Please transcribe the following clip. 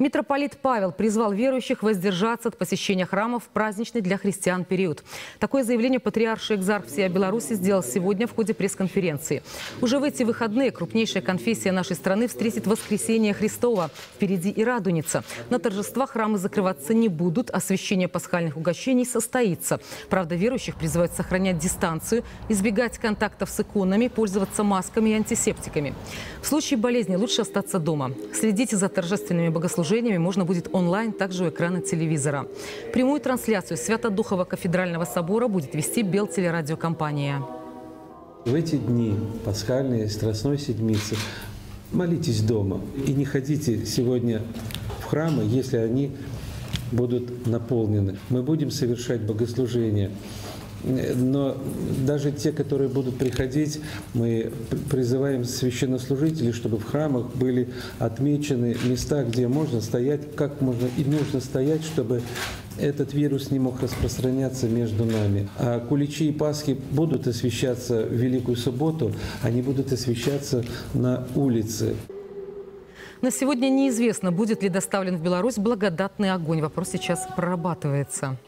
Митрополит Павел призвал верующих воздержаться от посещения храмов в праздничный для христиан период. Такое заявление Патриарший Экзарх всея Беларуси сделал сегодня в ходе пресс-конференции. Уже в эти выходные крупнейшая конфессия нашей страны встретит Воскресение Христово. Впереди и Радуница. На торжества храмы закрываться не будут, а священие пасхальных угощений состоится. Правда, верующих призывают сохранять дистанцию, избегать контактов с иконами, пользоваться масками и антисептиками. В случае болезни лучше остаться дома. Следите за торжественными богослужениями можно будет онлайн, также у экрана телевизора. Прямую трансляцию Свято-Духова кафедрального собора будет вести Белтелерадиокомпания. В эти дни пасхальные, Страстной Седмицы, молитесь дома и не ходите сегодня в храмы, если они будут наполнены. Мы будем совершать богослужения, но даже те, которые будут приходить, мы призываем священнослужителей, чтобы в храмах были отмечены места, где можно стоять, как можно и нужно стоять, чтобы этот вирус не мог распространяться между нами. А куличи и пасхи будут освящаться в Великую Субботу, они будут освящаться на улице. На сегодня неизвестно, будет ли доставлен в Беларусь благодатный огонь. Вопрос сейчас прорабатывается.